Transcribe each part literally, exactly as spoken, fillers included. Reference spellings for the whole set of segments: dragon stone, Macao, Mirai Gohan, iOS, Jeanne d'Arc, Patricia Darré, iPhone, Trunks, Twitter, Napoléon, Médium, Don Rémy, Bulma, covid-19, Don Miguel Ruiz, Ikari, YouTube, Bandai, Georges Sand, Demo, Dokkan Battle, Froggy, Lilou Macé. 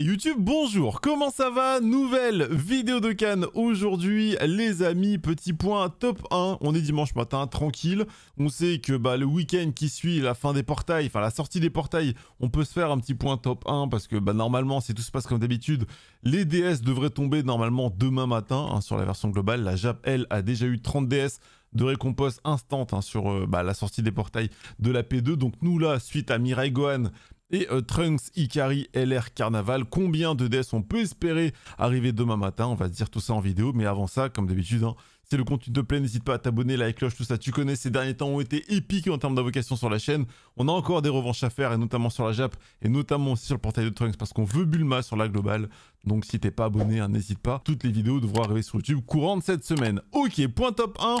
YouTube, bonjour, comment ça va? Nouvelle vidéo de Dokkan aujourd'hui, les amis, petit point top un, on est dimanche matin, tranquille, on sait que bah, le week-end qui suit la fin des portails, enfin la sortie des portails, on peut se faire un petit point top un, parce que bah, normalement, si tout se passe comme d'habitude, les D S devraient tomber normalement demain matin, hein, sur la version globale, la Jap, elle, a déjà eu trente D S, de récompense instant hein, sur euh, bah, la sortie des portails de la P deux. Donc nous là, suite à Mirai Gohan et euh, Trunks, Ikari, L R, Carnaval, combien de D S on peut espérer arriver demain matin? On va se dire tout ça en vidéo, mais avant ça, comme d'habitude, hein, c'est le contenu de plaît, n'hésite pas à t'abonner, la cloche, tout ça, tu connais, ces derniers temps ont été épiques en termes d'invocation sur la chaîne. On a encore des revanches à faire, et notamment sur la Jap, et notamment aussi sur le portail de Trunks, parce qu'on veut Bulma sur la globale. Donc si t'es pas abonné, hein, n'hésite pas, toutes les vidéos devront arriver sur YouTube courant de cette semaine. Ok, point top un.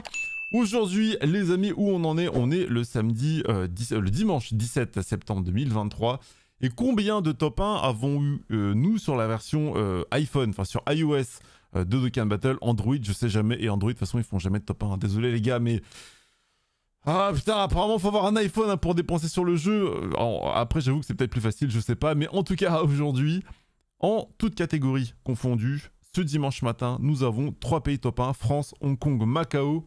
Aujourd'hui, les amis, où on en est? On est le samedi, euh, dix, euh, le dimanche dix-sept septembre deux mille vingt-trois. Et combien de top un avons eu, euh, nous, sur la version euh, iPhone, enfin sur iOS euh, de Dokkan Battle? Android, je sais jamais. Et Android, de toute façon, ils font jamais de top un. Hein. Désolé, les gars, mais... Ah putain, apparemment, faut avoir un iPhone hein, pour dépenser sur le jeu. Alors, après, j'avoue que c'est peut-être plus facile, je sais pas. Mais en tout cas, aujourd'hui, en toutes catégories confondues, ce dimanche matin, nous avons trois pays top un. France, Hong Kong, Macao.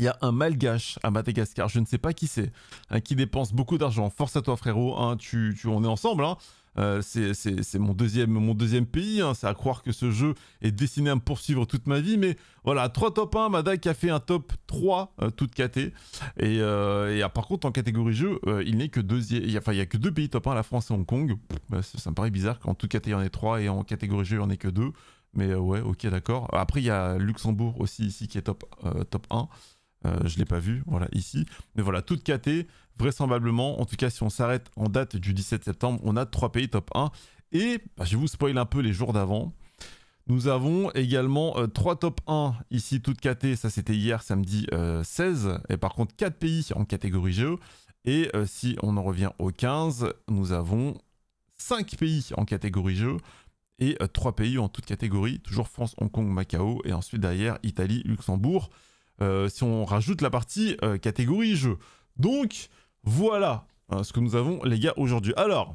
Il y a un malgache à Madagascar, je ne sais pas qui c'est, hein, qui dépense beaucoup d'argent. Force à toi frérot, hein, tu, tu, on est ensemble, hein. euh, c'est mon deuxième, mon deuxième pays, hein. C'est à croire que ce jeu est destiné à me poursuivre toute ma vie. Mais voilà, trois top un, Madagascar qui a fait un top trois, euh, toute catée. Et, euh, et ah, par contre, en catégorie jeu, euh, il n'est que deuxième, il n'y a, enfin, a que deux pays top un, la France et Hong Kong. Pff, bah, ça, ça me paraît bizarre qu'en toute catée, il y en ait trois et en catégorie jeu, il n'y en ait que deux. Mais euh, ouais, ok, d'accord. Après, il y a Luxembourg aussi ici qui est top un. Euh, je ne l'ai pas vu, voilà, ici. Mais voilà, toute catée, vraisemblablement. En tout cas, si on s'arrête en date du dix-sept septembre, on a trois pays top un. Et bah, je vais vous spoil un peu les jours d'avant. Nous avons également euh, trois top un ici, toute catée. Ça, c'était hier, samedi euh, seize. Et par contre, quatre pays en catégorie G E. Et euh, si on en revient au quinze, nous avons cinq pays en catégorie G E. Et euh, trois pays en toute catégorie. Toujours France, Hong Kong, Macao. Et ensuite, derrière, Italie, Luxembourg. Euh, si on rajoute la partie euh, catégorie jeu. Donc, voilà hein, ce que nous avons, les gars, aujourd'hui. Alors,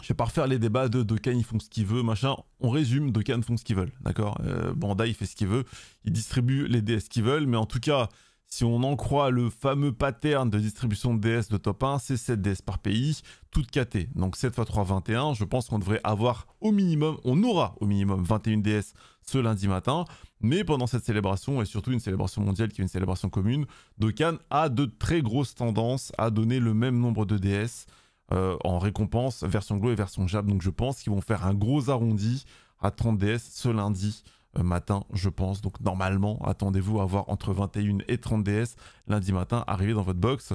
je vais pas refaire les débats de Dokkan, ils font ce qu'ils veulent, machin. On résume, Dokkan font ce qu'ils veulent, d'accord euh, Bandai, il fait ce qu'il veut, il distribue les D S qu'ils veulent, mais en tout cas, si on en croit le fameux pattern de distribution de D S de top un, c'est sept D S par pays, toute catée. Donc sept fois trois, vingt et un, je pense qu'on devrait avoir au minimum, on aura au minimum vingt et un D S ce lundi matin. Mais pendant cette célébration, et surtout une célébration mondiale qui est une célébration commune, Dokkan a de très grosses tendances à donner le même nombre de D S euh, en récompense, version Glo et version Jap. Donc je pense qu'ils vont faire un gros arrondi à trente D S ce lundi matin, je pense. Donc normalement, attendez-vous à avoir entre vingt et un et trente D S lundi matin arrivé dans votre box.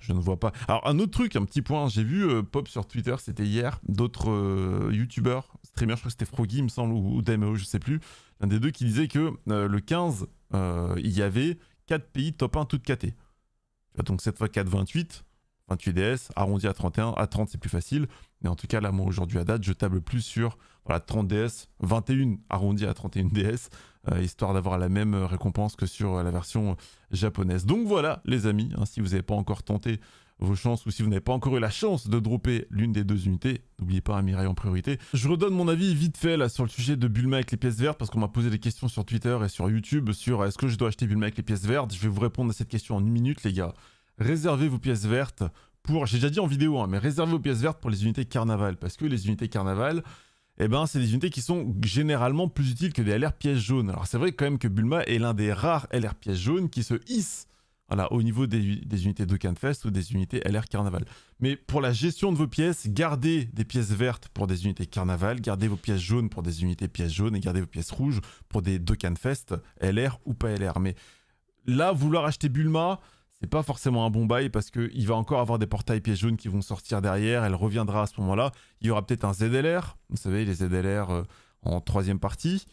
Je ne vois pas. Alors un autre truc, un petit point, j'ai vu euh, Pop sur Twitter, c'était hier, d'autres euh, youtubeurs, streamers, je crois que c'était Froggy, il me semble, ou, ou Demo, je ne sais plus, l'un des deux qui disait que euh, le quinze, euh, il y avait quatre pays top un toutes catées. Donc sept fois quatre, vingt-huit. vingt-huit D S, arrondi à trente et un, à trente c'est plus facile. Mais en tout cas, là, moi, aujourd'hui, à date, je table plus sur voilà, trente D S, vingt et un, arrondi à trente et un D S, euh, histoire d'avoir la même récompense que sur euh, la version japonaise. Donc voilà, les amis, hein, si vous n'avez pas encore tenté vos chances, ou si vous n'avez pas encore eu la chance de dropper l'une des deux unités, n'oubliez pas Mirai en priorité. Je redonne mon avis vite fait là sur le sujet de Bulma avec les pièces vertes, parce qu'on m'a posé des questions sur Twitter et sur YouTube sur est-ce que je dois acheter Bulma avec les pièces vertes. Je vais vous répondre à cette question en une minute, les gars. Réservez vos pièces vertes pour, j'ai déjà dit en vidéo, hein, mais réservez vos pièces vertes pour les unités carnaval, parce que les unités carnaval, eh ben, c'est des unités qui sont généralement plus utiles que des L R pièces jaunes. Alors c'est vrai quand même que Bulma est l'un des rares L R pièces jaunes qui se hisse voilà, au niveau des, des unités Dokkan Fest ou des unités L R carnaval. Mais pour la gestion de vos pièces, gardez des pièces vertes pour des unités carnaval, gardez vos pièces jaunes pour des unités pièces jaunes et gardez vos pièces rouges pour des Dokkan Fest L R ou pas L R. Mais là, vouloir acheter Bulma, c'est pas forcément un bon bail parce qu'il va encore avoir des portails pièces jaunes qui vont sortir derrière. Elle reviendra à ce moment-là. Il y aura peut-être un Z L R. Vous savez, les Z L R euh, en troisième partie.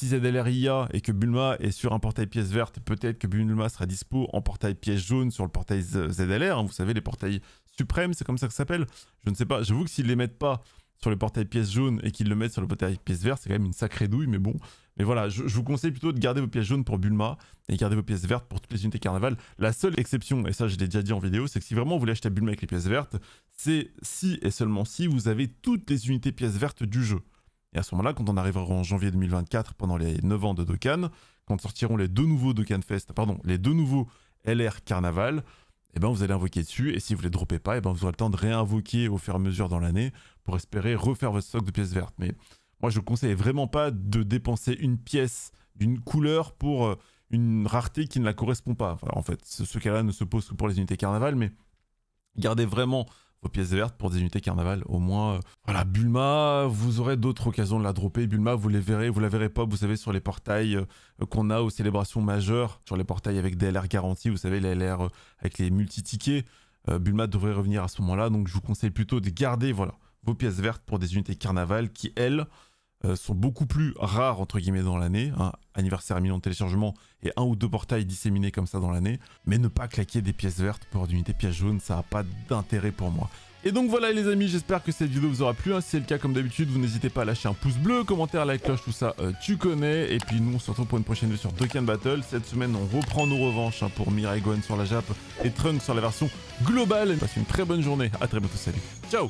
Si Z L R y a et que Bulma est sur un portail pièces vertes, peut-être que Bulma sera dispo en portail pièces jaunes sur le portail Z L R. Hein. Vous savez, les portails suprêmes, c'est comme ça que ça s'appelle. Je ne sais pas. J'avoue que s'ils ne les mettent pas sur le portail-pièces jaune et qu'ils le mettent sur le portail-pièces vert, c'est quand même une sacrée douille, mais bon. Mais voilà, je, je vous conseille plutôt de garder vos pièces jaunes pour Bulma et garder vos pièces vertes pour toutes les unités carnaval. La seule exception, et ça je l'ai déjà dit en vidéo, c'est que si vraiment vous voulez acheter Bulma avec les pièces vertes, c'est si et seulement si vous avez toutes les unités pièces vertes du jeu. Et à ce moment-là, quand on arrivera en janvier deux mille vingt-quatre, pendant les neuf ans de Dokkan, quand sortiront les deux nouveaux Dokkan Fest, pardon, les deux nouveaux L R Carnaval, et ben vous allez invoquer dessus, et si vous ne les droppez pas, et ben vous aurez le temps de réinvoquer au fur et à mesure dans l'année pour espérer refaire votre stock de pièces vertes. Mais moi, je ne conseille vraiment pas de dépenser une pièce d'une couleur pour une rareté qui ne la correspond pas. Enfin, en fait, ce cas-là ne se pose que pour les unités carnaval, mais gardez vraiment vos pièces vertes pour des unités carnaval. Au moins, euh, voilà, Bulma, vous aurez d'autres occasions de la dropper. Bulma, vous les verrez, vous la verrez pas, vous savez, sur les portails euh, qu'on a aux célébrations majeures, sur les portails avec des L R garantis, vous savez, les L R euh, avec les multi-tickets. Euh, Bulma devrait revenir à ce moment-là, donc je vous conseille plutôt de garder, voilà, vos pièces vertes pour des unités carnaval qui, elles, euh, sont beaucoup plus rares, entre guillemets, dans l'année. Hein, anniversaire à million de téléchargements et un ou deux portails disséminés comme ça dans l'année. Mais ne pas claquer des pièces vertes pour d'unités pièces jaunes, ça n'a pas d'intérêt pour moi. Et donc voilà les amis, j'espère que cette vidéo vous aura plu. Hein. Si c'est le cas, comme d'habitude, vous n'hésitez pas à lâcher un pouce bleu, commentaire, like, cloche, tout ça, euh, tu connais. Et puis nous, on se retrouve pour une prochaine vidéo sur Dokkan Battle. Cette semaine, on reprend nos revanches hein, pour Mirai Gohan sur la Jap et Trunks sur la version globale. Passez une très bonne journée, à très bientôt, salut, ciao.